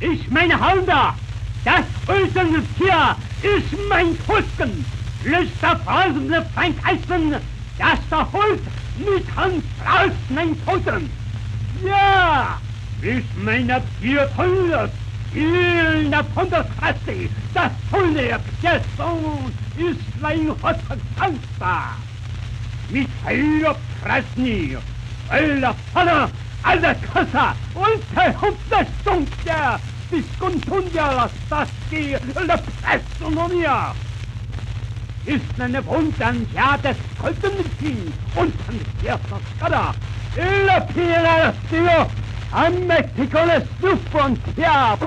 Ich meine Haunder, das äußere Tier ist mein Husken. Lüster frasende Feind Eisen, das der Huld mit Hand fraust mein Toten. Ja, ist meiner Tier Toller, in der Ponderkasse, das Toller, der Sohn ist mein Husken dankbar. Mit Heller Krasny, Heller Pfanne, alle Kassa und der Hauptlastung der Diskontunja, das die Lepressonomia. Ist eine Wundern, ja, des Koltenmittin und an der Skada. Ille Pira, das Dio, an Mexikoles Luft und Jahr.